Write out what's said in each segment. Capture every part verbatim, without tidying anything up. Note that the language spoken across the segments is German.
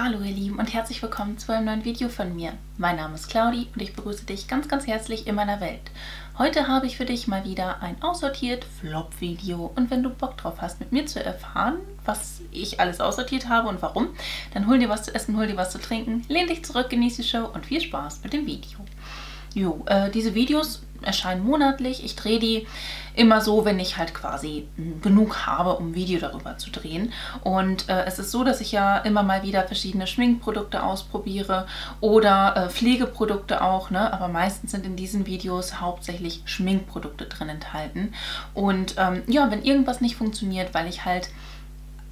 Hallo ihr Lieben und herzlich willkommen zu einem neuen Video von mir. Mein Name ist Claudi und ich begrüße dich ganz ganz herzlich in meiner Welt. Heute habe ich für dich mal wieder ein aussortiert Flop-Video und wenn du Bock drauf hast, mit mir zu erfahren, was ich alles aussortiert habe und warum, dann hol dir was zu essen, hol dir was zu trinken, lehn dich zurück, genieße die Show und viel Spaß mit dem Video. Jo, äh, diese Videos erscheinen monatlich. Ich drehe die immer so, wenn ich halt quasi genug habe, um ein Video darüber zu drehen. Und äh, es ist so, dass ich ja immer mal wieder verschiedene Schminkprodukte ausprobiere oder äh, Pflegeprodukte auch, ne? Aber meistens sind in diesen Videos hauptsächlich Schminkprodukte drin enthalten. Und ähm, ja, wenn irgendwas nicht funktioniert, weil ich halt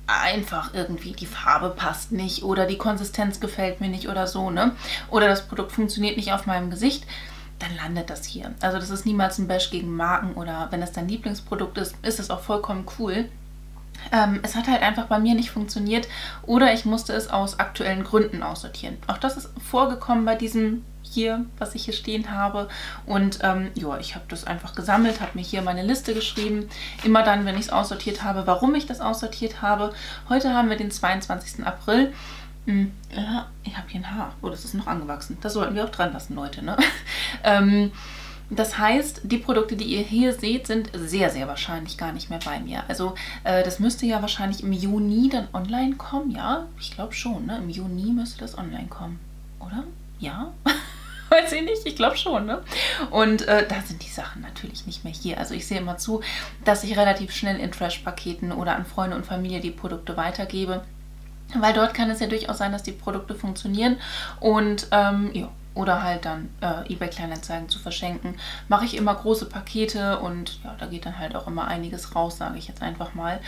einfach irgendwie die Farbe passt nicht oder die Konsistenz gefällt mir nicht oder so, ne? Oder das Produkt funktioniert nicht auf meinem Gesicht, dann landet das hier. Also das ist niemals ein Bash gegen Marken oder wenn es dein Lieblingsprodukt ist, ist es auch vollkommen cool. Ähm, es hat halt einfach bei mir nicht funktioniert oder ich musste es aus aktuellen Gründen aussortieren. Auch das ist vorgekommen bei diesem hier, was ich hier stehen habe. Und ähm, ja, ich habe das einfach gesammelt, habe mir hier meine Liste geschrieben. Immer dann, wenn ich es aussortiert habe, warum ich das aussortiert habe. Heute haben wir den zweiundzwanzigsten April. Ja, ich habe hier ein Haar. Oh, das ist noch angewachsen. Das sollten wir auch dran lassen, Leute, ne? ähm, das heißt, die Produkte, die ihr hier seht, sind sehr, sehr wahrscheinlich gar nicht mehr bei mir. Also äh, das müsste ja wahrscheinlich im Juni dann online kommen, ja? Ich glaube schon, ne? Im Juni müsste das online kommen, oder? Ja? Weiß ich nicht, ich glaube schon, ne? Und äh, da sind die Sachen natürlich nicht mehr hier. Also ich sehe immer zu, dass ich relativ schnell in Trash-Paketen oder an Freunde und Familie die Produkte weitergebe. Weil dort kann es ja durchaus sein, dass die Produkte funktionieren und ähm, ja, oder halt dann äh, eBay-Kleinanzeigen zu verschenken. Mache ich immer große Pakete und ja, da geht dann halt auch immer einiges raus, sage ich jetzt einfach mal.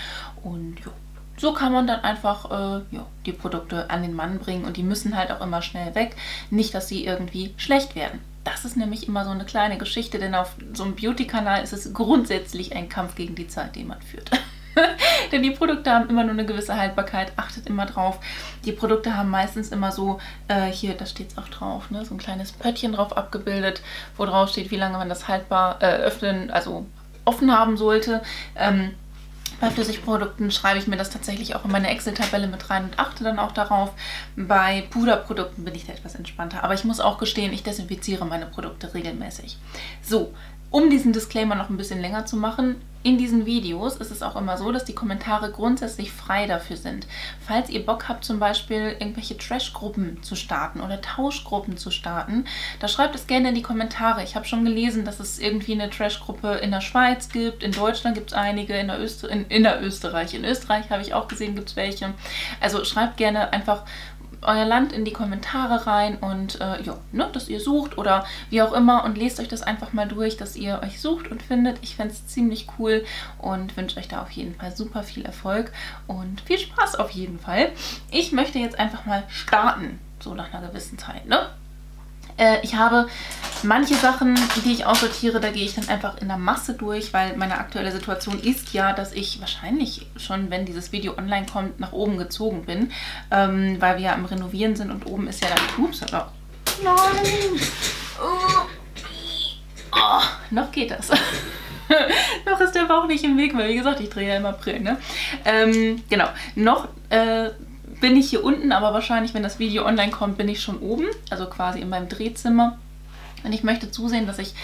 Und ja, so kann man dann einfach äh, ja, die Produkte an den Mann bringen und die müssen halt auch immer schnell weg. Nicht, dass sie irgendwie schlecht werden. Das ist nämlich immer so eine kleine Geschichte, denn auf so einem Beauty-Kanal ist es grundsätzlich ein Kampf gegen die Zeit, den man führt. Denn die Produkte haben immer nur eine gewisse Haltbarkeit, achtet immer drauf. Die Produkte haben meistens immer so, äh, hier, da steht es auch drauf, ne, so ein kleines Pöttchen drauf abgebildet, wo drauf steht, wie lange man das haltbar äh, öffnen, also offen haben sollte. Ähm, bei Flüssigprodukten schreibe ich mir das tatsächlich auch in meine Excel-Tabelle mit rein und achte dann auch darauf. Bei Puderprodukten bin ich da etwas entspannter, aber ich muss auch gestehen, ich desinfiziere meine Produkte regelmäßig. So, um diesen Disclaimer noch ein bisschen länger zu machen, in diesen Videos ist es auch immer so, dass die Kommentare grundsätzlich frei dafür sind. Falls ihr Bock habt, zum Beispiel irgendwelche Trash-Gruppen zu starten oder Tauschgruppen zu starten, da schreibt es gerne in die Kommentare. Ich habe schon gelesen, dass es irgendwie eine Trash-Gruppe in der Schweiz gibt, in Deutschland gibt es einige, in der, Öster in, in der Österreich. In Österreich habe ich auch gesehen, gibt es welche. Also schreibt gerne einfach euer Land in die Kommentare rein und äh, ja, ne, dass ihr sucht oder wie auch immer und lest euch das einfach mal durch, dass ihr euch sucht und findet. Ich fände es ziemlich cool und wünsche euch da auf jeden Fall super viel Erfolg und viel Spaß auf jeden Fall. Ich möchte jetzt einfach mal starten, so nach einer gewissen Zeit, ne? Äh, ich habe manche Sachen, die ich aussortiere, da gehe ich dann einfach in der Masse durch, weil meine aktuelle Situation ist ja, dass ich wahrscheinlich schon, wenn dieses Video online kommt, nach oben gezogen bin, ähm, weil wir ja am Renovieren sind und oben ist ja dann... Ups, oh. Nein! Oh. Oh, noch geht das. Noch ist der Bauch nicht im Weg, weil wie gesagt, ich drehe ja im April, ne? Ähm, genau, noch... Äh, bin ich hier unten, aber wahrscheinlich, wenn das Video online kommt, bin ich schon oben, also quasi in meinem Drehzimmer. Und ich möchte zusehen, dass ich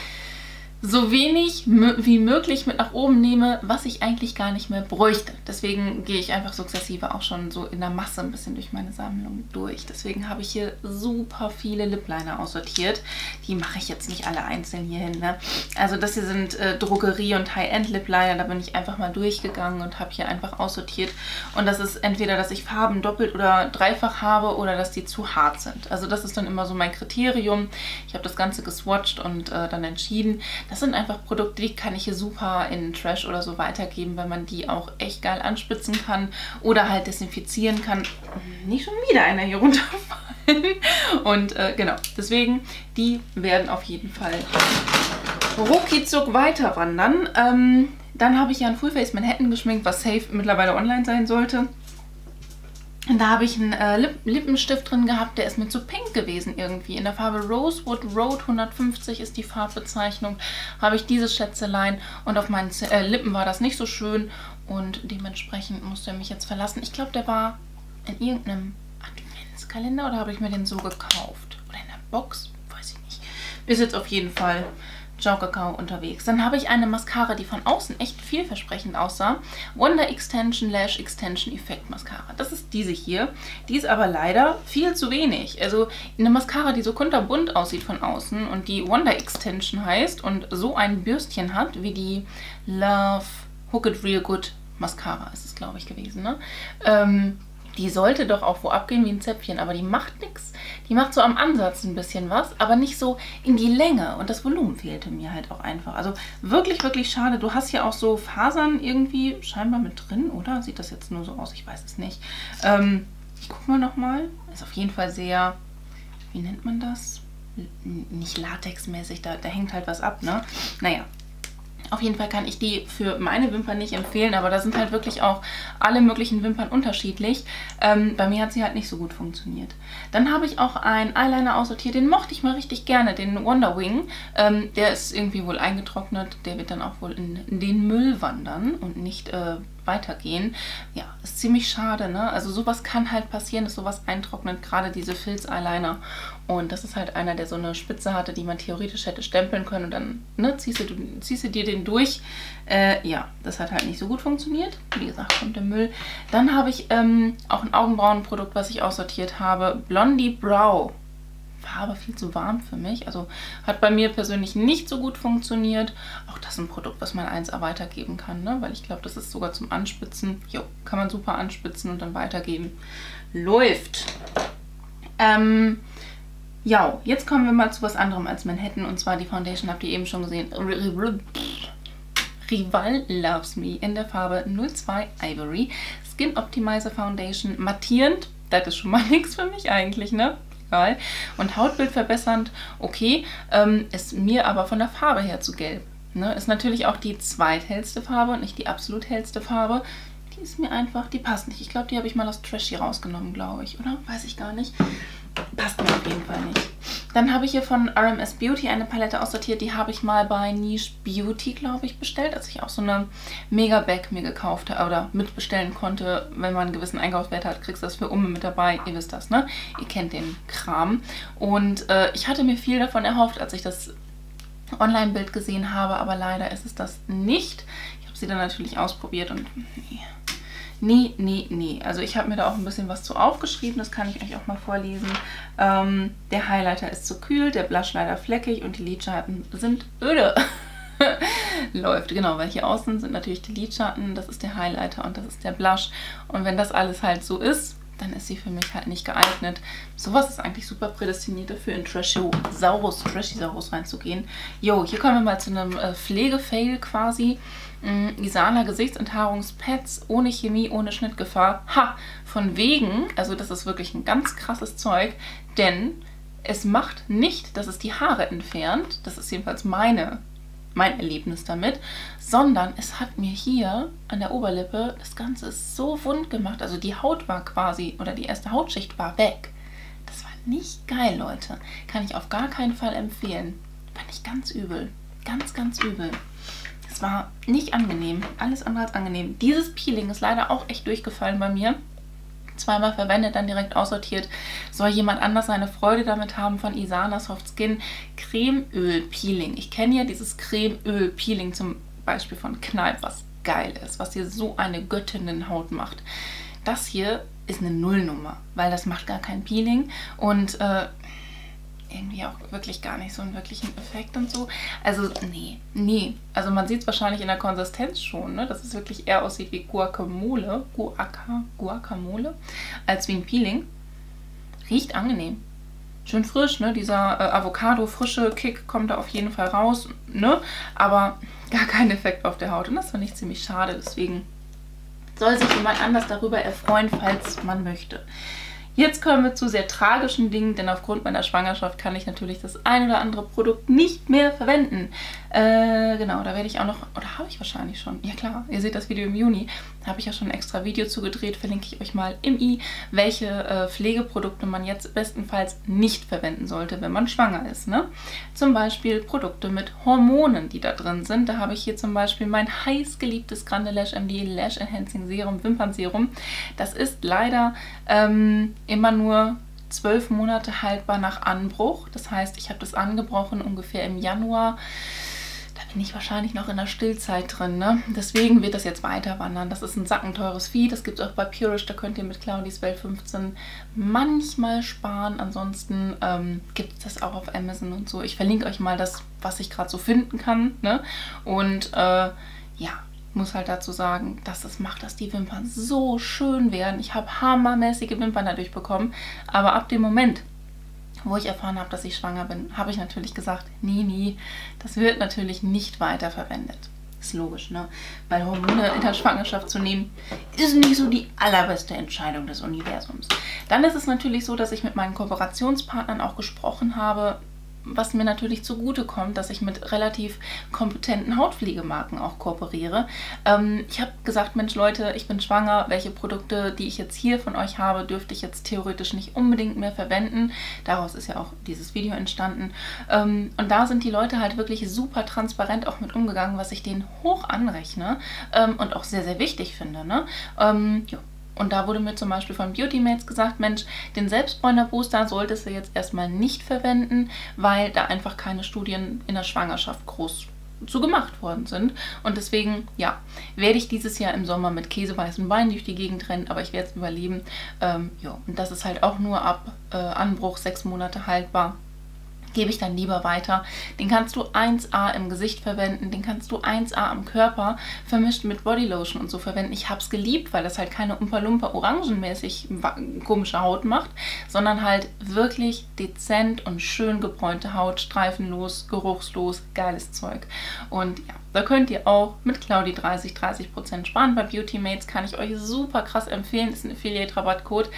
so wenig wie möglich mit nach oben nehme, was ich eigentlich gar nicht mehr bräuchte. Deswegen gehe ich einfach sukzessive auch schon so in der Masse ein bisschen durch meine Sammlung durch. Deswegen habe ich hier super viele Lip Liner aussortiert. Die mache ich jetzt nicht alle einzeln hier hin, ne? Also das hier sind äh, Drogerie- und High-End-Lip Liner. Da bin ich einfach mal durchgegangen und habe hier einfach aussortiert. Und das ist entweder, dass ich Farben doppelt oder dreifach habe oder dass die zu hart sind. Also das ist dann immer so mein Kriterium. Ich habe das Ganze geswatcht und äh, dann entschieden. Das sind einfach Produkte, die kann ich hier super in Trash oder so weitergeben, weil man die auch echt geil anspitzen kann oder halt desinfizieren kann. Nicht schon wieder einer hier runterfallen. Und äh, genau, deswegen, die werden auf jeden Fall ruckizuck weiter wandern. Ähm, dann habe ich ja ein Full Face Manhattan geschminkt, was safe mittlerweile online sein sollte. Und da habe ich einen äh, Lip Lippenstift drin gehabt, der ist mir zu pink gewesen irgendwie. In der Farbe Rosewood Road hundertfünfzig ist die Farbbezeichnung, habe ich diese Schätzelein und auf meinen Z äh, Lippen war das nicht so schön und dementsprechend musste er mich jetzt verlassen. Ich glaube, der war in irgendeinem Weihnachtskalender oder habe ich mir den so gekauft? Oder in der Box? Weiß ich nicht. Ist jetzt auf jeden Fall Ciao Kakao unterwegs. Dann habe ich eine Mascara, die von außen echt vielversprechend aussah. Wonder Extension Lash Extension Effect Mascara. Das ist diese hier. Die ist aber leider viel zu wenig. Also eine Mascara, die so kunterbunt aussieht von außen und die Wonder Extension heißt und so ein Bürstchen hat wie die Love Hook it real good Mascara ist es, glaube ich, gewesen. Ne? Ähm, die sollte doch auch wo abgehen wie ein Zäpfchen, aber die macht nichts. Die macht so am Ansatz ein bisschen was, aber nicht so in die Länge. Und das Volumen fehlte mir halt auch einfach. Also wirklich, wirklich schade. Du hast hier auch so Fasern irgendwie scheinbar mit drin, oder? Sieht das jetzt nur so aus? Ich weiß es nicht. Ähm, gucken wir nochmal. Ist auf jeden Fall sehr, wie nennt man das? Nicht latexmäßig, da, da hängt halt was ab, ne? Naja. Auf jeden Fall kann ich die für meine Wimpern nicht empfehlen, aber da sind halt wirklich auch alle möglichen Wimpern unterschiedlich. Ähm, bei mir hat sie halt nicht so gut funktioniert. Dann habe ich auch einen Eyeliner aussortiert, den mochte ich mal richtig gerne, den Wonder Wing. Ähm, der ist irgendwie wohl eingetrocknet, der wird dann auch wohl in, in den Müll wandern und nicht äh, weitergehen. Ja, ist ziemlich schade, ne? Also sowas kann halt passieren, dass sowas eintrocknet, gerade diese Filz-Eyeliner. Und das ist halt einer, der so eine Spitze hatte, die man theoretisch hätte stempeln können. Und dann ne, ziehst, du, ziehst du dir den durch. Äh, ja, das hat halt nicht so gut funktioniert. Wie gesagt, kommt der Müll. Dann habe ich ähm, auch ein Augenbrauenprodukt, was ich aussortiert habe. Blondie Brow. War aber viel zu warm für mich. Also hat bei mir persönlich nicht so gut funktioniert. Auch das ist ein Produkt, was man eins A weitergeben kann. Ne? Weil ich glaube, das ist sogar zum Anspitzen. Jo, kann man super anspitzen und dann weitergeben. Läuft. Ähm... Ja, jetzt kommen wir mal zu was anderem als Manhattan, und zwar die Foundation, habt ihr eben schon gesehen. Rival Loves Me in der Farbe null zwei Ivory. Skin Optimizer Foundation, mattierend, das ist schon mal nichts für mich eigentlich, ne? Egal. Und Hautbild verbessernd, okay, ähm, ist mir aber von der Farbe her zu gelb. Ne? Ist natürlich auch die zweithellste Farbe und nicht die absolut hellste Farbe. Die ist mir einfach, die passt nicht. Ich glaube, die habe ich mal aus Trashy rausgenommen, glaube ich, oder? Weiß ich gar nicht. Passt mir auf jeden Fall nicht. Dann habe ich hier von R M S Beauty eine Palette aussortiert. Die habe ich mal bei Niche Beauty, glaube ich, bestellt, als ich auch so eine Mega-Bag mir gekauft habe oder mitbestellen konnte. Wenn man einen gewissen Einkaufswert hat, kriegst du das für Umme mit dabei. Ihr wisst das, ne? Ihr kennt den Kram. Und äh, ich hatte mir viel davon erhofft, als ich das Online-Bild gesehen habe, aber leider ist es das nicht. Ich habe sie dann natürlich ausprobiert und nee. Nee, nee, nee. Also ich habe mir da auch ein bisschen was zu aufgeschrieben, das kann ich euch auch mal vorlesen. Ähm, der Highlighter ist zu kühl, der Blush leider fleckig und die Lidschatten sind öde. Läuft, genau, weil hier außen sind natürlich die Lidschatten, das ist der Highlighter und das ist der Blush. Und wenn das alles halt so ist, dann ist sie für mich halt nicht geeignet. Sowas ist eigentlich super prädestiniert dafür, in Trashy-Saurus, Trashy-Saurus reinzugehen. Jo, hier kommen wir mal zu einem äh, Pflegefail quasi. Isana Gesichtsenthaarungspads ohne Chemie, ohne Schnittgefahr. Ha! Von wegen, also das ist wirklich ein ganz krasses Zeug, denn es macht nicht, dass es die Haare entfernt, das ist jedenfalls meine, mein Erlebnis damit, sondern es hat mir hier an der Oberlippe das Ganze so wund gemacht, also die Haut war quasi, oder die erste Hautschicht war weg. Das war nicht geil, Leute. Kann ich auf gar keinen Fall empfehlen. Fand ich ganz übel. Ganz, ganz übel. Es war nicht angenehm, alles andere als angenehm. Dieses Peeling ist leider auch echt durchgefallen bei mir. Zweimal verwendet, dann direkt aussortiert. Soll jemand anders seine Freude damit haben, von Isana Soft Skin Cremeöl Peeling. Ich kenne ja dieses Cremeöl Peeling zum Beispiel von Kneipp, was geil ist, was hier so eine Göttinnenhaut macht. Das hier ist eine Nullnummer, weil das macht gar kein Peeling und äh, irgendwie auch wirklich gar nicht so einen wirklichen Effekt und so. Also, nee, nee. Also man sieht es wahrscheinlich in der Konsistenz schon, ne? Dass es wirklich eher aussieht wie Guacamole, Guaca, Guacamole, als wie ein Peeling. Riecht angenehm. Schön frisch, ne? Dieser äh, Avocado-frische Kick kommt da auf jeden Fall raus, ne? Aber gar kein Effekt auf der Haut. Und das fand ich ziemlich schade, deswegen soll sich jemand anders darüber erfreuen, falls man möchte. Jetzt kommen wir zu sehr tragischen Dingen, denn aufgrund meiner Schwangerschaft kann ich natürlich das ein oder andere Produkt nicht mehr verwenden. Äh, genau, da werde ich auch noch, oder habe ich wahrscheinlich schon, ja klar, ihr seht das Video im Juni, da habe ich ja schon ein extra Video zugedreht, verlinke ich euch mal im i, welche äh, Pflegeprodukte man jetzt bestenfalls nicht verwenden sollte, wenn man schwanger ist, ne? Zum Beispiel Produkte mit Hormonen, die da drin sind. Da habe ich hier zum Beispiel mein heiß geliebtes Grande Lash M D Lash Enhancing Serum, Wimpernserum. Das ist leider ähm, immer nur zwölf Monate haltbar nach Anbruch. Das heißt, ich habe das angebrochen ungefähr im Januar. Da bin ich wahrscheinlich noch in der Stillzeit drin, ne? Deswegen wird das jetzt weiter wandern. Das ist ein sackenteures Vieh. Das gibt es auch bei Purish. Da könnt ihr mit Claudis Welt fünfzehn manchmal sparen. Ansonsten ähm, gibt es das auch auf Amazon und so. Ich verlinke euch mal das, was ich gerade so finden kann, ne? Und äh, ja, muss halt dazu sagen, dass das macht, dass die Wimpern so schön werden. Ich habe hammermäßige Wimpern dadurch bekommen. Aber ab dem Moment, wo ich erfahren habe, dass ich schwanger bin, habe ich natürlich gesagt, nee, nee, das wird natürlich nicht weiterverwendet. Ist logisch, ne? Weil Hormone in der Schwangerschaft zu nehmen, ist nicht so die allerbeste Entscheidung des Universums. Dann ist es natürlich so, dass ich mit meinen Kooperationspartnern auch gesprochen habe, was mir natürlich zugute kommt, dass ich mit relativ kompetenten Hautpflegemarken auch kooperiere. Ähm, ich habe gesagt, Mensch Leute, ich bin schwanger, welche Produkte, die ich jetzt hier von euch habe, dürfte ich jetzt theoretisch nicht unbedingt mehr verwenden. Daraus ist ja auch dieses Video entstanden. Ähm, und da sind die Leute halt wirklich super transparent auch mit umgegangen, was ich denen hoch anrechne ähm, und auch sehr, sehr wichtig finde, ne? Ähm, ja. Und da wurde mir zum Beispiel von BeautyMates gesagt, Mensch, den Selbstbräuner-Booster solltest du jetzt erstmal nicht verwenden, weil da einfach keine Studien in der Schwangerschaft groß zu gemacht worden sind. Und deswegen, ja, werde ich dieses Jahr im Sommer mit käseweißem Wein durch die Gegend rennen, aber ich werde es überleben. Ähm, ja, und das ist halt auch nur ab äh, Anbruch sechs Monate haltbar. Gebe ich dann lieber weiter. Den kannst du eins A im Gesicht verwenden, den kannst du eins A am Körper vermischt mit Bodylotion und so verwenden. Ich habe es geliebt, weil das halt keine Umpa-Lumpa orangenmäßig komische Haut macht, sondern halt wirklich dezent und schön gebräunte Haut, streifenlos, geruchslos, geiles Zeug. Und ja, da könnt ihr auch mit Claudi dreißig, dreißig Prozent sparen. Bei BeautyMates kann ich euch super krass empfehlen, ist ein Affiliate-Rabattcode.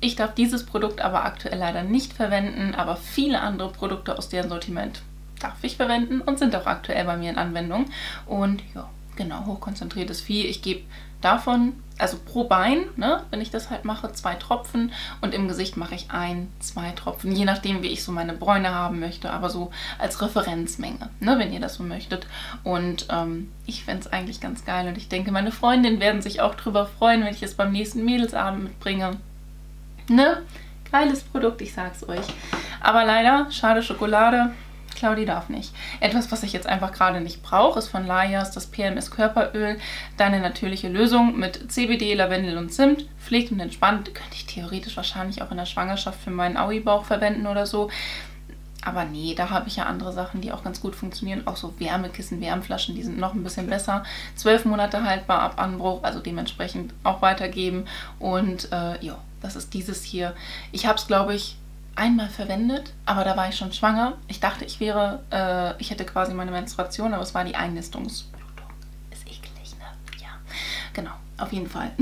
Ich darf dieses Produkt aber aktuell leider nicht verwenden, aber viele andere Produkte aus deren Sortiment darf ich verwenden und sind auch aktuell bei mir in Anwendung. Und ja, genau, hochkonzentriertes Vieh. Ich gebe davon, also pro Bein, ne, wenn ich das halt mache, zwei Tropfen und im Gesicht mache ich ein, zwei Tropfen, je nachdem, wie ich so meine Bräune haben möchte, aber so als Referenzmenge, ne, wenn ihr das so möchtet. Und ähm, ich fände es eigentlich ganz geil und ich denke, meine Freundinnen werden sich auch drüber freuen, wenn ich es beim nächsten Mädelsabend mitbringe. Ne? Geiles Produkt, ich sag's euch. Aber leider, schade Schokolade, Claudi darf nicht. Etwas, was ich jetzt einfach gerade nicht brauche, ist von Laias das P M S Körperöl. Deine natürliche Lösung mit C B D, Lavendel und Zimt. Pflegt und entspannt. Könnte ich theoretisch wahrscheinlich auch in der Schwangerschaft für meinen Aui-Bauch verwenden oder so. Aber nee, da habe ich ja andere Sachen, die auch ganz gut funktionieren. Auch so Wärmekissen, Wärmflaschen, die sind noch ein bisschen besser. Zwölf Monate haltbar ab Anbruch, also dementsprechend auch weitergeben. Und äh, ja, das ist dieses hier. Ich habe es, glaube ich, einmal verwendet, aber da war ich schon schwanger. Ich dachte, ich wäre, äh, ich hätte quasi meine Menstruation, aber es war die Einnistungsblutung. Ist eklig, ne? Ja, genau, auf jeden Fall.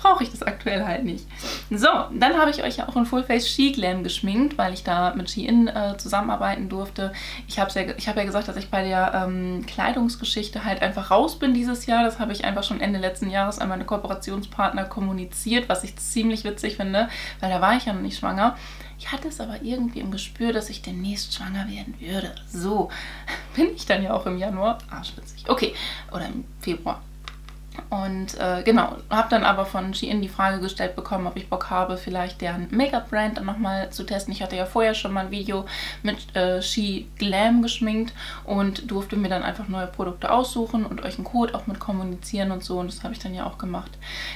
Brauche ich das aktuell halt nicht. So, dann habe ich euch ja auch in Full Face SheGlam geschminkt, weil ich da mit SHEIN äh, zusammenarbeiten durfte. Ich habe ja, ich hab ja gesagt, dass ich bei der ähm, Kleidungsgeschichte halt einfach raus bin dieses Jahr. Das habe ich einfach schon Ende letzten Jahres an meine Kooperationspartner kommuniziert, was ich ziemlich witzig finde, weil da war ich ja noch nicht schwanger. Ich hatte es aber irgendwie im Gespür, dass ich demnächst schwanger werden würde. So, bin ich dann ja auch im Januar. Arschwitzig. Okay, oder im Februar. Und äh, genau, habe dann aber von SHEIN die Frage gestellt bekommen, ob ich Bock habe, vielleicht deren Make-up-Brand dann nochmal zu testen. Ich hatte ja vorher schon mal ein Video mit äh, SheGlam geschminkt und durfte mir dann einfach neue Produkte aussuchen und euch einen Code auch mit kommunizieren und so. Und das habe ich dann ja auch gemacht.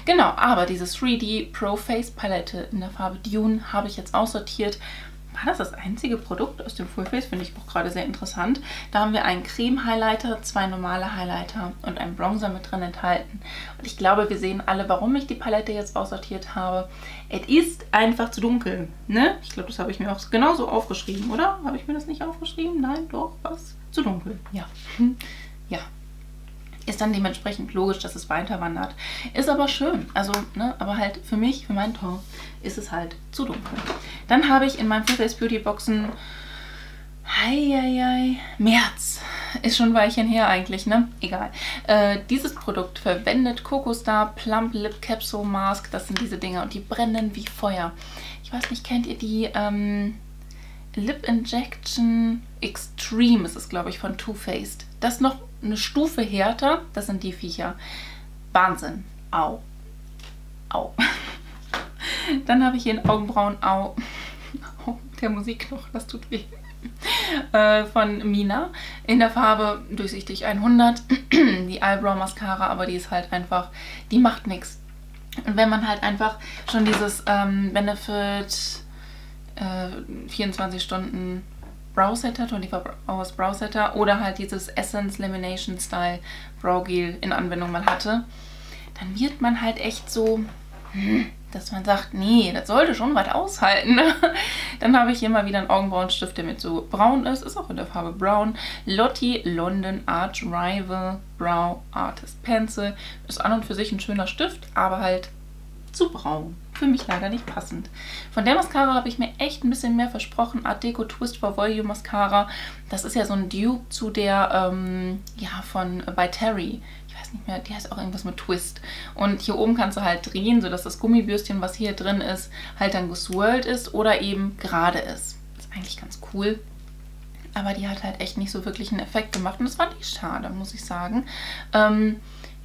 Genau, aber diese drei D Pro Face Palette in der Farbe Dune habe ich jetzt aussortiert. War das das einzige Produkt aus dem Fullface? Finde ich auch gerade sehr interessant. Da haben wir einen Creme-Highlighter, zwei normale Highlighter und einen Bronzer mit drin enthalten. Und ich glaube, wir sehen alle, warum ich die Palette jetzt aussortiert habe. Es ist einfach zu dunkel, ne? Ich glaube, das habe ich mir auch genauso aufgeschrieben, oder? Habe ich mir das nicht aufgeschrieben? Nein, doch, was? Zu dunkel, ja. Ja. Ist dann dementsprechend logisch, dass es weiter wandert. Ist aber schön. Also, ne, aber halt für mich, für meinen Ton, ist es halt zu dunkel. Dann habe ich in meinem Full Face Beauty Boxen. Heieiei. März. Ist schon ein Weilchen her eigentlich, ne? Egal. Äh, dieses Produkt verwendet Coco Star Plump Lip Capsule Mask. Das sind diese Dinger und die brennen wie Feuer. Ich weiß nicht, kennt ihr die ähm, Lip Injection Extreme? Ist es, glaube ich, von Too Faced. Das noch eine Stufe härter, das sind die Viecher. Wahnsinn. Au. Au. Dann habe ich hier ein Augenbrauen au... Oh, der Musikknochen, das tut weh. Äh, von Mina. In der Farbe durchsichtig hundert. Die Eyebrow Mascara, aber die ist halt einfach... Die macht nichts. Und wenn man halt einfach schon dieses ähm, Benefit äh, vierundzwanzig Stunden... Brow Setter, vierundzwanzig Hours Brow Setter oder halt dieses Essence Lamination Style Brow Gel in Anwendung mal hatte, dann wird man halt echt so, dass man sagt, nee, das sollte schon was aushalten. Dann habe ich hier mal wieder einen Augenbrauenstift, der mit so braun ist, ist auch in der Farbe Brown. Lottie London Art Rival Brow Artist Pencil. Ist an und für sich ein schöner Stift, aber halt zu braun. Für mich leider nicht passend. Von der Mascara habe ich mir echt ein bisschen mehr versprochen. Art Deco Twist for Volume Mascara. Das ist ja so ein Dupe zu der, ähm, ja, von By Terry. Ich weiß nicht mehr, die heißt auch irgendwas mit Twist. Und hier oben kannst du halt drehen, sodass das Gummibürstchen, was hier drin ist, halt dann geswirlt ist oder eben gerade ist. Ist eigentlich ganz cool. Aber die hat halt echt nicht so wirklich einen Effekt gemacht. Und das fand ich schade, muss ich sagen. Ähm...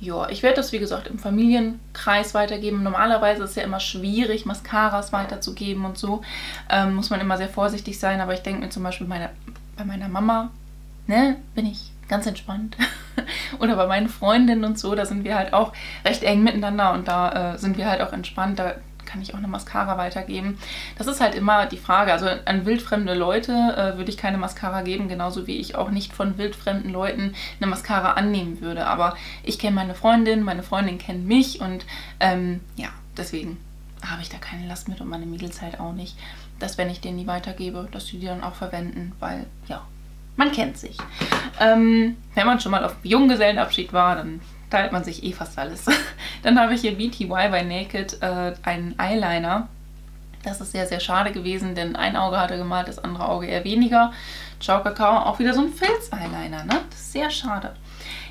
Ja, ich werde das, wie gesagt, im Familienkreis weitergeben. Normalerweise ist es ja immer schwierig, Mascaras weiterzugeben und so. Ähm, muss man immer sehr vorsichtig sein. Aber ich denke mir zum Beispiel meine, bei meiner Mama, ne, bin ich ganz entspannt. Oder bei meinen Freundinnen und so, da sind wir halt auch recht eng miteinander. Und da äh, sind wir halt auch entspannt. Da kann ich auch eine Mascara weitergeben. Das ist halt immer die Frage. Also an wildfremde Leute äh, würde ich keine Mascara geben, genauso wie ich auch nicht von wildfremden Leuten eine Mascara annehmen würde. Aber ich kenne meine Freundin, meine Freundin kennt mich und ähm, ja, deswegen habe ich da keine Last mit und meine Mädels halt auch nicht, dass wenn ich denen die weitergebe, dass sie die dann auch verwenden, weil ja, man kennt sich. Ähm, wenn man schon mal auf Junggesellenabschied war, dann teilt man sich eh fast alles. Dann habe ich hier B T Y by Naked äh, einen Eyeliner. Das ist sehr, sehr schade gewesen, denn ein Auge hat er gemalt, das andere Auge eher weniger. Ciao Kakao, auch wieder so ein Filz-Eyeliner, ne? Das ist sehr schade.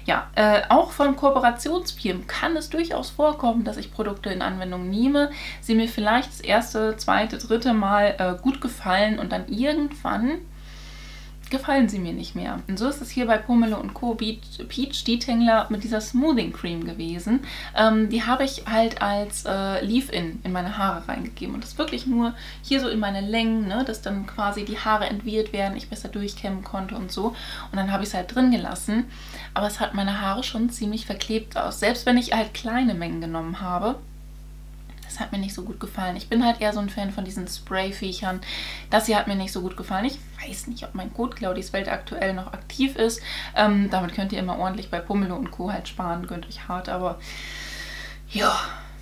Ja, äh, auch von Kooperationsfirmen kann es durchaus vorkommen, dass ich Produkte in Anwendung nehme, sie mir vielleicht das erste, zweite, dritte Mal äh, gut gefallen und dann irgendwann gefallen sie mir nicht mehr. Und so ist es hier bei Pomelo und Co. Peach Detangler mit dieser Smoothing Cream gewesen. Ähm, die habe ich halt als äh, Leave-In in meine Haare reingegeben. Und das wirklich nur hier so in meine Längen, ne, dass dann quasi die Haare entwirrt werden, ich besser durchkämmen konnte und so. Und dann habe ich es halt drin gelassen. Aber es hat meine Haare schon ziemlich verklebt aus. Selbst wenn ich halt kleine Mengen genommen habe. Das hat mir nicht so gut gefallen. Ich bin halt eher so ein Fan von diesen Spray-Viechern. Das hier hat mir nicht so gut gefallen. Ich weiß nicht, ob mein Code Claudis Welt aktuell noch aktiv ist. Ähm, damit könnt ihr immer ordentlich bei Pomelo und Co. halt sparen. Gönnt euch hart, aber ja,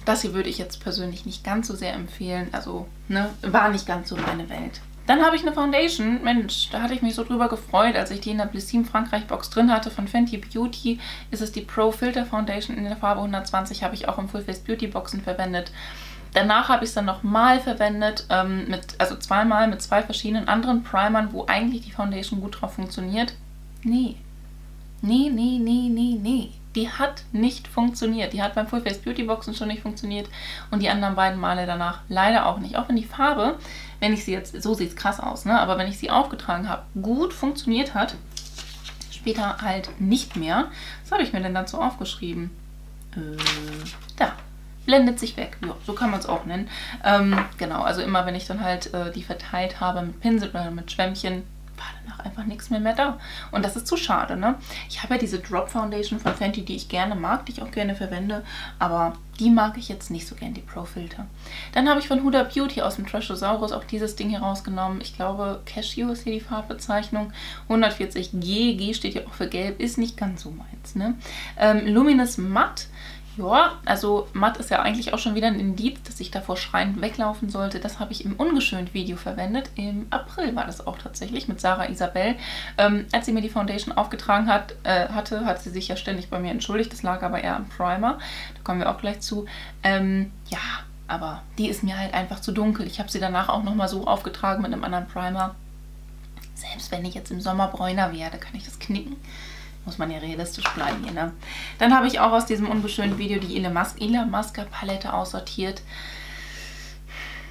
das hier würde ich jetzt persönlich nicht ganz so sehr empfehlen. Also, ne, war nicht ganz so meine Welt. Dann habe ich eine Foundation. Mensch, da hatte ich mich so drüber gefreut, als ich die in der Blissim Frankreich Box drin hatte. Von Fenty Beauty ist es die Pro Filter Foundation in der Farbe hundertzwanzig. Habe ich auch im Full Face Beauty Boxen verwendet. Danach habe ich es dann nochmal verwendet, ähm, mit, also zweimal mit zwei verschiedenen anderen Primern, wo eigentlich die Foundation gut drauf funktioniert. Nee. Nee, nee, nee, nee, nee. Die hat nicht funktioniert. Die hat beim Full Face Beauty Boxen schon nicht funktioniert und die anderen beiden Male danach leider auch nicht. Auch wenn die Farbe, wenn ich sie jetzt, so sieht es krass aus, ne? Aber wenn ich sie aufgetragen habe, gut funktioniert hat, später halt nicht mehr. Was habe ich mir denn dazu aufgeschrieben? Äh, da. Blendet sich weg. Ja, so kann man es auch nennen. Ähm, genau, also immer wenn ich dann halt äh, die verteilt habe mit Pinsel oder mit Schwämmchen, war danach einfach nichts mehr mehr da. Und das ist zu schade, ne? Ich habe ja diese Drop Foundation von Fenty, die ich gerne mag, die ich auch gerne verwende, aber die mag ich jetzt nicht so gern, die Pro Filter. Dann habe ich von Huda Beauty aus dem Trashosaurus auch dieses Ding hier rausgenommen. Ich glaube, Cashew ist hier die Farbbezeichnung. hundertvierzig G, G steht ja auch für gelb, ist nicht ganz so meins, ne? Ähm, Luminous Matte. Ja, also matt ist ja eigentlich auch schon wieder ein Indiz, dass ich davor schreiend weglaufen sollte. Das habe ich im Ungeschönt-Video verwendet. Im April war das auch tatsächlich mit Sarah Isabel. Ähm, als sie mir die Foundation aufgetragen hat, äh, hatte, hat sie sich ja ständig bei mir entschuldigt. Das lag aber eher am Primer. Da kommen wir auch gleich zu. Ähm, ja, aber die ist mir halt einfach zu dunkel. Ich habe sie danach auch nochmal so aufgetragen mit einem anderen Primer. Selbst wenn ich jetzt im Sommer bräuner werde, kann ich das knicken. Muss man ja realistisch bleiben hier, ne? Dann habe ich auch aus diesem unbeschönten Video die Ila Mascara Palette aussortiert.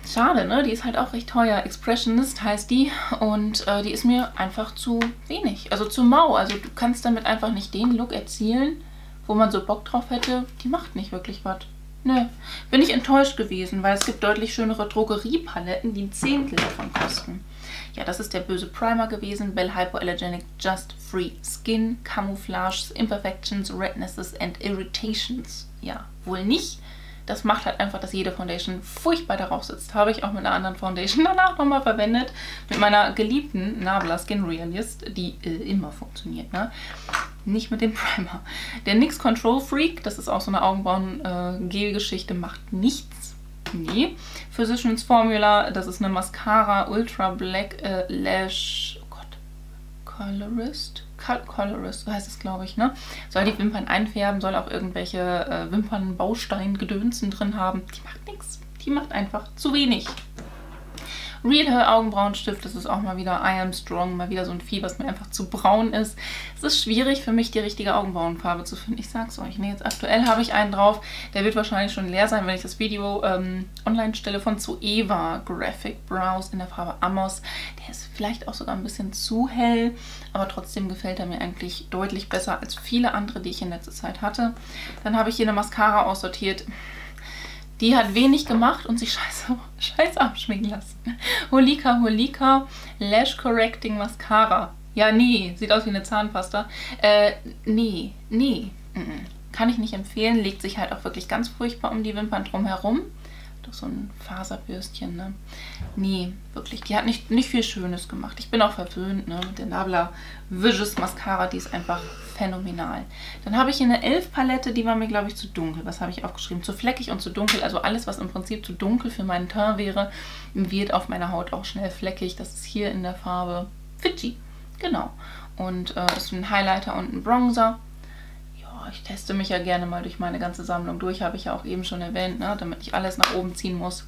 Schade, ne? Die ist halt auch recht teuer. Expressionist heißt die. Und äh, die ist mir einfach zu wenig. Also zu mau. Also du kannst damit einfach nicht den Look erzielen, wo man so Bock drauf hätte. Die macht nicht wirklich was. Ne, bin ich enttäuscht gewesen, weil es gibt deutlich schönere Drogeriepaletten, die ein Zehntel davon kosten. Ja, das ist der böse Primer gewesen. Belle Hypoallergenic Just Free Skin, Camouflages, Imperfections, Rednesses and Irritations. Ja, wohl nicht. Das macht halt einfach, dass jede Foundation furchtbar darauf sitzt. Habe ich auch mit einer anderen Foundation danach nochmal verwendet. Mit meiner geliebten Nabla Skin Realist, die äh, immer funktioniert, ne? Nicht mit dem Primer. Der N Y X Control Freak, das ist auch so eine Augenbrauen-Gel-Geschichte, macht nichts. Nee. Physicians Formula, das ist eine Mascara Ultra Black äh, Lash... Oh Gott. Colorist? Col Colorist, so heißt es, glaube ich, ne? Soll die Wimpern einfärben, soll auch irgendwelche äh, Wimpernbaustein-Gedönsen drin haben. Die macht nichts. Die macht einfach zu wenig. Real Hair Augenbrauenstift, das ist auch mal wieder I Am Strong, mal wieder so ein Vieh, was mir einfach zu braun ist. Es ist schwierig für mich, die richtige Augenbrauenfarbe zu finden. Ich sag's euch, ne, jetzt aktuell habe ich einen drauf. Der wird wahrscheinlich schon leer sein, wenn ich das Video ähm, online stelle, von Zoeva Graphic Brows in der Farbe Ammos. Der ist vielleicht auch sogar ein bisschen zu hell, aber trotzdem gefällt er mir eigentlich deutlich besser als viele andere, die ich in letzter Zeit hatte. Dann habe ich hier eine Mascara aussortiert. Die hat wenig gemacht und sich scheiße, scheiße abschminken lassen. Holika, Holika, Lash Correcting Mascara. Ja, nee, sieht aus wie eine Zahnpasta. Äh, nee, nee, mm-mm. Kann ich nicht empfehlen. Legt sich halt auch wirklich ganz furchtbar um die Wimpern drumherum. Doch so ein Faserbürstchen, ne? Nee, wirklich, die hat nicht, nicht viel Schönes gemacht. Ich bin auch verwöhnt, ne? Mit der Nabla Vicious Mascara, die ist einfach phänomenal. Dann habe ich hier eine Elf-Palette, die war mir, glaube ich, zu dunkel. Was habe ich aufgeschrieben? Zu fleckig und zu dunkel. Also alles, was im Prinzip zu dunkel für meinen Teint wäre, wird auf meiner Haut auch schnell fleckig. Das ist hier in der Farbe Fidschi. Genau. Und äh, ist ein Highlighter und ein Bronzer. Ja, ich teste mich ja gerne mal durch meine ganze Sammlung durch. Habe ich ja auch eben schon erwähnt, ne? Damit ich alles nach oben ziehen muss.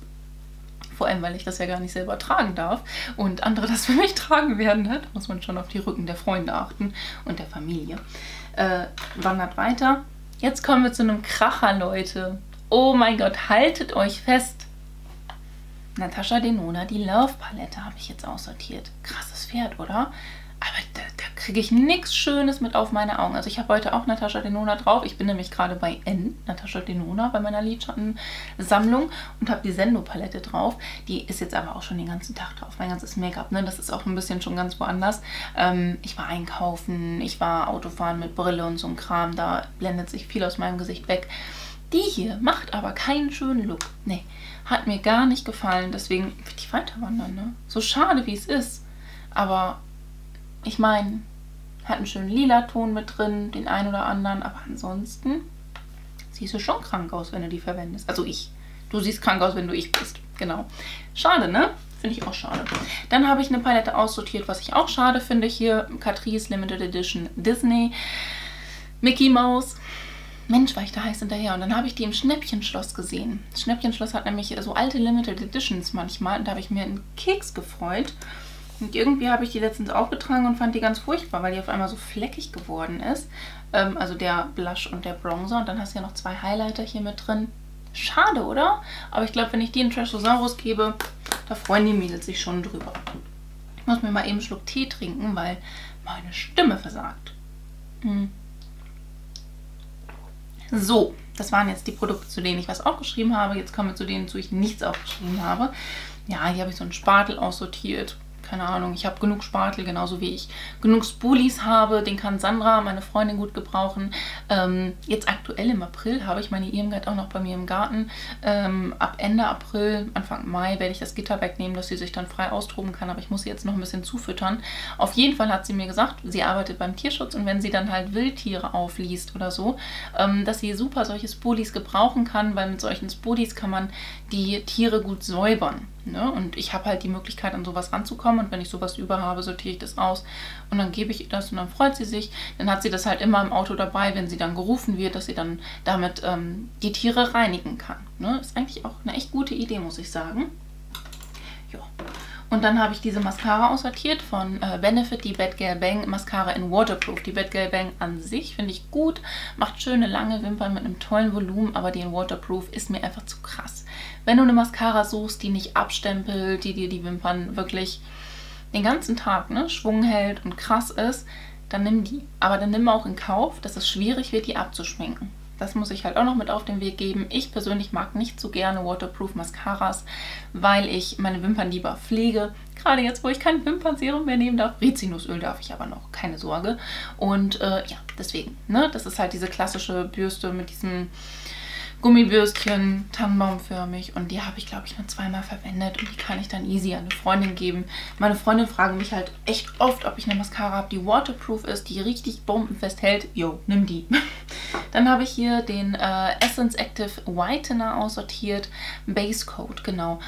Vor allem, weil ich das ja gar nicht selber tragen darf und andere das für mich tragen werden. Da muss man schon auf die Rücken der Freunde achten und der Familie. Äh, wandert weiter. Jetzt kommen wir zu einem Kracher, Leute. Oh mein Gott, haltet euch fest. Natascha Denona, die Love-Palette habe ich jetzt aussortiert. Krasses Pferd, oder? Aber da, da kriege ich nichts Schönes mit auf meine Augen. Also ich habe heute auch Natascha Denona drauf. Ich bin nämlich gerade bei N, Natascha Denona, bei meiner Lidschattensammlung und habe die Sendo-Palette drauf. Die ist jetzt aber auch schon den ganzen Tag drauf. Mein ganzes Make-up, ne? Das ist auch ein bisschen schon ganz woanders. Ähm, ich war einkaufen, ich war Autofahren mit Brille und so ein Kram. Da blendet sich viel aus meinem Gesicht weg. Die hier macht aber keinen schönen Look. Nee, hat mir gar nicht gefallen. Deswegen will ich weiter wandern, ne? So schade, wie es ist. Aber... ich meine, hat einen schönen lila Ton mit drin, den einen oder anderen, aber ansonsten siehst du schon krank aus, wenn du die verwendest. Also ich. Du siehst krank aus, wenn du ich bist. Genau. Schade, ne? Finde ich auch schade. Dann habe ich eine Palette aussortiert, was ich auch schade finde. Hier Catrice Limited Edition Disney. Mickey Mouse. Mensch, war ich da heiß hinterher. Und dann habe ich die im Schnäppchenschloss gesehen. Das Schnäppchenschloss hat nämlich so alte Limited Editions manchmal. Und da habe ich mir einen Keks gefreut. Und irgendwie habe ich die letztens aufgetragen und fand die ganz furchtbar, weil die auf einmal so fleckig geworden ist. Ähm, also der Blush und der Bronzer. Und dann hast du ja noch zwei Highlighter hier mit drin. Schade, oder? Aber ich glaube, wenn ich die in Trashosaurus gebe, da freuen die Mädels sich schon drüber. Ich muss mir mal eben einen Schluck Tee trinken, weil meine Stimme versagt. Hm. So, das waren jetzt die Produkte, zu denen ich was aufgeschrieben habe. Jetzt kommen wir zu denen, zu denen ich nichts aufgeschrieben habe. Ja, hier habe ich so einen Spatel aussortiert. Keine Ahnung, ich habe genug Spatel, genauso wie ich genug Spoolies habe. Den kann Sandra, meine Freundin, gut gebrauchen. Ähm, jetzt aktuell im April habe ich meine Irmgard auch noch bei mir im Garten. Ähm, ab Ende April, Anfang Mai werde ich das Gitter wegnehmen, dass sie sich dann frei austoben kann. Aber ich muss sie jetzt noch ein bisschen zufüttern. Auf jeden Fall hat sie mir gesagt, sie arbeitet beim Tierschutz. Und wenn sie dann halt Wildtiere aufliest oder so, ähm, dass sie super solche Spoolies gebrauchen kann. Weil mit solchen Spoolies kann man die Tiere gut säubern. Ne? Und ich habe halt die Möglichkeit, an sowas ranzukommen. Und wenn ich sowas über habe, sortiere ich das aus. Und dann gebe ich ihr das und dann freut sie sich. Dann hat sie das halt immer im Auto dabei, wenn sie dann gerufen wird, dass sie dann damit ähm, die Tiere reinigen kann. Ne? Ist eigentlich auch eine echt gute Idee, muss ich sagen. Ja. Und dann habe ich diese Mascara aussortiert von äh, Benefit, die Bad Girl Bang Mascara in Waterproof. Die Bad Girl Bang an sich finde ich gut, macht schöne lange Wimpern mit einem tollen Volumen, aber die in Waterproof ist mir einfach zu krass. Wenn du eine Mascara suchst, die nicht abstempelt, die dir die Wimpern wirklich den ganzen Tag, ne, Schwung hält und krass ist, dann nimm die. Aber dann nimm auch in Kauf, dass es schwierig wird, die abzuschminken. Das muss ich halt auch noch mit auf den Weg geben. Ich persönlich mag nicht so gerne Waterproof Mascaras, weil ich meine Wimpern lieber pflege. Gerade jetzt, wo ich kein Wimpernserum mehr nehmen darf. Rizinusöl darf ich aber noch, keine Sorge. Und äh, ja, deswegen, ne? Das ist halt diese klassische Bürste mit diesem Gummibürstchen, tannenbaumförmig, und die habe ich, glaube ich, nur zweimal verwendet und die kann ich dann easy an eine Freundin geben. Meine Freundin fragen mich halt echt oft, ob ich eine Mascara habe, die waterproof ist, die richtig bombenfest hält. Jo, nimm die. Dann habe ich hier den äh, Essence Active Whitener aussortiert, Base Coat, genau.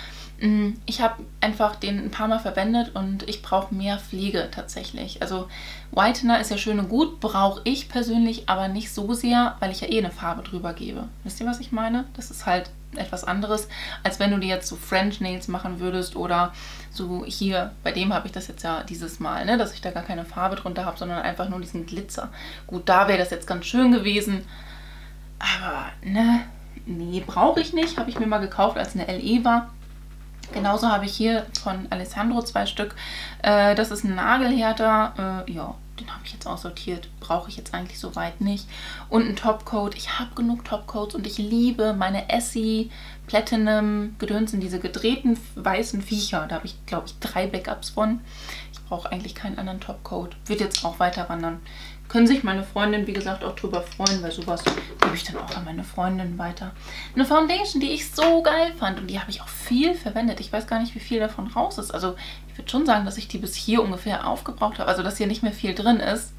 Ich habe einfach den ein paar Mal verwendet und ich brauche mehr Pflege tatsächlich. Also Whitener ist ja schön und gut, brauche ich persönlich aber nicht so sehr, weil ich ja eh eine Farbe drüber gebe. Wisst ihr, was ich meine? Das ist halt etwas anderes, als wenn du dir jetzt so French Nails machen würdest oder so hier, bei dem habe ich das jetzt ja dieses Mal, ne, dass ich da gar keine Farbe drunter habe, sondern einfach nur diesen Glitzer. Gut, da wäre das jetzt ganz schön gewesen, aber ne, nee, brauche ich nicht. Habe ich mir mal gekauft, als eine L E war. Genauso habe ich hier von Alessandro zwei Stück. Äh, das ist ein Nagelhärter. Äh, ja, den habe ich jetzt aussortiert. Brauche ich jetzt eigentlich soweit nicht. Und ein Topcoat. Ich habe genug Topcoats und ich liebe meine Essie Platinum Gedönsen, diese gedrehten weißen Viecher. Da habe ich, glaube ich, drei Backups von. Ich brauche eigentlich keinen anderen Topcoat. Wird jetzt auch weiter wandern. Können sich meine Freundin, wie gesagt, auch drüber freuen, weil sowas gebe ich dann auch an meine Freundin weiter. Eine Foundation, die ich so geil fand und die habe ich auch viel verwendet. Ich weiß gar nicht, wie viel davon raus ist. Also ich würde schon sagen, dass ich die bis hier ungefähr aufgebraucht habe. Also dass hier nicht mehr viel drin ist.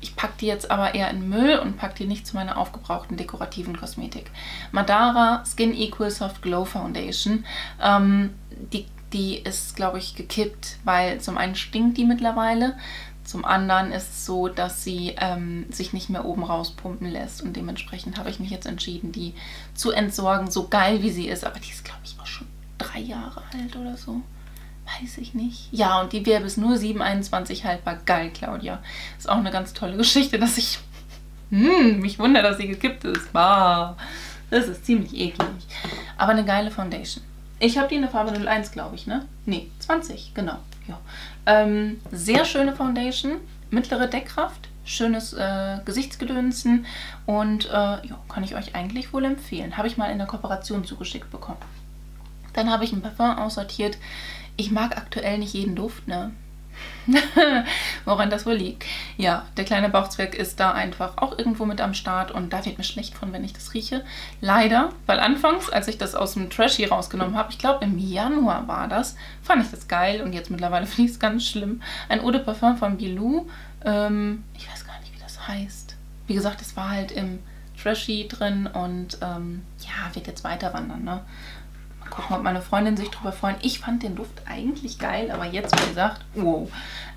Ich packe die jetzt aber eher in Müll und packe die nicht zu meiner aufgebrauchten dekorativen Kosmetik. Madara Skin Equal Soft Glow Foundation. Ähm, die, die ist, glaube ich, gekippt, weil zum einen stinkt die mittlerweile. Zum anderen ist es so, dass sie ähm, sich nicht mehr oben rauspumpen lässt. Und dementsprechend habe ich mich jetzt entschieden, die zu entsorgen, so geil wie sie ist. Aber die ist, glaube ich, auch schon drei Jahre alt oder so. Weiß ich nicht. Ja, und die wäre bis nur sieben einundzwanzig haltbar. Geil, Claudia. Ist auch eine ganz tolle Geschichte, dass ich... Hm, mich wundere, dass sie gekippt ist. Bah, das ist ziemlich eklig. Aber eine geile Foundation. Ich habe die in der Farbe null eins, glaube ich, ne? Nee, zwanzig, genau. Ja. Ähm, sehr schöne Foundation, mittlere Deckkraft, schönes äh, Gesichtsgedönsen und äh, ja, kann ich euch eigentlich wohl empfehlen. Habe ich mal in der Kooperation zugeschickt bekommen. Dann habe ich ein Parfum aussortiert. Ich mag aktuell nicht jeden Duft, ne? Woran das wohl liegt. Ja, der kleine Bauchzwerg ist da einfach auch irgendwo mit am Start und da wird mir schlecht von, wenn ich das rieche. Leider, weil anfangs, als ich das aus dem Trashy rausgenommen habe, ich glaube im Januar war das, fand ich das geil und jetzt mittlerweile finde ich es ganz schlimm. Ein Eau de Parfum von Bilou, ähm, ich weiß gar nicht, wie das heißt. Wie gesagt, es war halt im Trashy drin und ähm, ja, wird jetzt weiter wandern, ne? Gucken, ob meine Freundin sich drüber freuen. Ich fand den Duft eigentlich geil, aber jetzt, wie gesagt, wow.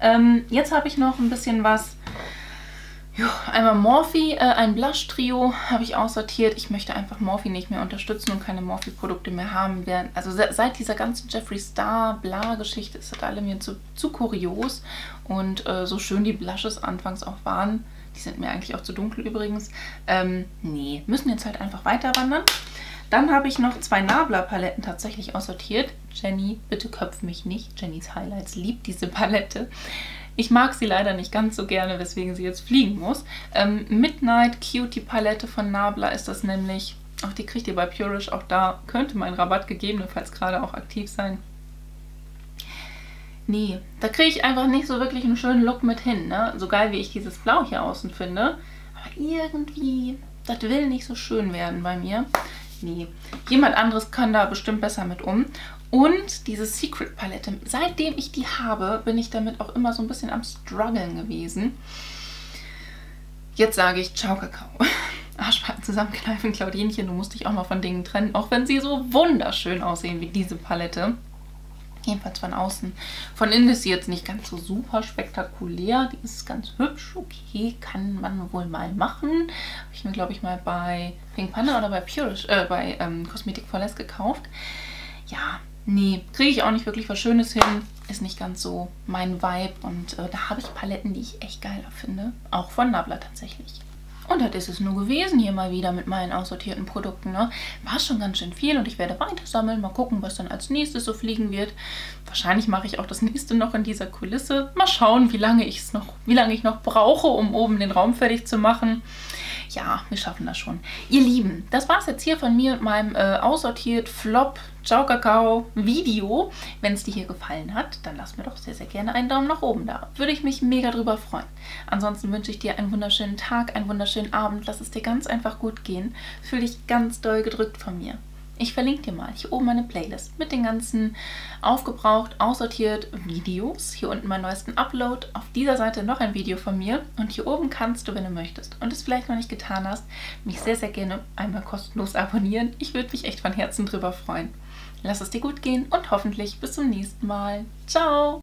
Ähm, jetzt habe ich noch ein bisschen was. Jo, einmal Morphe, äh, ein Blush-Trio habe ich aussortiert. Ich möchte einfach Morphe nicht mehr unterstützen und keine Morphe-Produkte mehr haben werden. Also se seit dieser ganzen Jeffree Star-Bla-Geschichte ist das alle mir zu, zu kurios. Und äh, so schön die Blushes anfangs auch waren, die sind mir eigentlich auch zu dunkel übrigens. Ähm, nee, müssen jetzt halt einfach weiter wandern. Dann habe ich noch zwei Nabla-Paletten tatsächlich aussortiert. Jenny, bitte köpf mich nicht. Jennys Highlights liebt diese Palette. Ich mag sie leider nicht ganz so gerne, weswegen sie jetzt fliegen muss. Ähm, Midnight Cutie Palette von Nabla ist das nämlich. Auch die kriegt ihr bei Purish. Auch da könnte mein Rabatt gegebenenfalls gerade auch aktiv sein. Nee, da kriege ich einfach nicht so wirklich einen schönen Look mit hin, ne? So geil, wie ich dieses Blau hier außen finde. Aber irgendwie, das will nicht so schön werden bei mir. Nee. Jemand anderes kann da bestimmt besser mit um. Und diese Secret Palette, seitdem ich die habe, bin ich damit auch immer so ein bisschen am Struggeln gewesen. Jetzt sage ich Ciao Kakao. Arschbacken zusammenkneifen, Claudinchen, du musst dich auch mal von Dingen trennen, auch wenn sie so wunderschön aussehen wie diese Palette. Jedenfalls von außen. Von innen ist sie jetzt nicht ganz so super spektakulär. Die ist ganz hübsch. Okay, kann man wohl mal machen. Habe ich mir, glaube ich, mal bei Pink Panda oder bei Purish, äh, bei ähm, Cosmetic for Less gekauft. Ja, nee, kriege ich auch nicht wirklich was Schönes hin. Ist nicht ganz so mein Vibe. Und äh, da habe ich Paletten, die ich echt geiler finde. Auch von Nabla tatsächlich. Und das ist es nur gewesen hier mal wieder mit meinen aussortierten Produkten. Ne? War schon ganz schön viel und ich werde weiter sammeln. Mal gucken, was dann als nächstes so fliegen wird. Wahrscheinlich mache ich auch das nächste noch in dieser Kulisse. Mal schauen, wie lange ich es noch, wie lange ich noch brauche, um oben den Raum fertig zu machen. ja, wir schaffen das schon. Ihr Lieben, das war es jetzt hier von mir und meinem äh, aussortiert Flop Ciao Kakao Video. Wenn es dir hier gefallen hat, dann lass mir doch sehr, sehr gerne einen Daumen nach oben da. Würde ich mich mega drüber freuen. Ansonsten wünsche ich dir einen wunderschönen Tag, einen wunderschönen Abend. Lass es dir ganz einfach gut gehen. Fühl dich ganz doll gedrückt von mir. Ich verlinke dir mal hier oben meine Playlist mit den ganzen aufgebraucht, aussortiert Videos. Hier unten meinen neuesten Upload. Auf dieser Seite noch ein Video von mir. Und hier oben kannst du, wenn du möchtest und es vielleicht noch nicht getan hast, mich sehr, sehr gerne einmal kostenlos abonnieren. Ich würde mich echt von Herzen drüber freuen. Lass es dir gut gehen und hoffentlich bis zum nächsten Mal. Ciao!